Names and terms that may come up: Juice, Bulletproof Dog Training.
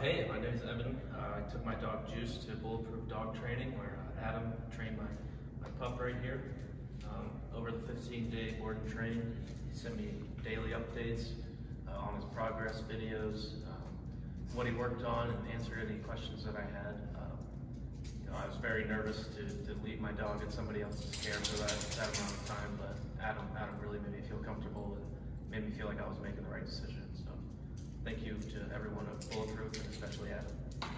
Hey, my name is Evan. I took my dog Juice to Bulletproof Dog Training where Adam trained my pup right here. Over the 15-day board and train, he sent me daily updates on his progress, videos, what he worked on, and answered any questions that I had. I was very nervous to leave my dog at somebody else's care for that amount of time, but Adam really made me feel comfortable and made me feel like I was making the right decision. So thank you to everyone at Bulletproof and especially Adam.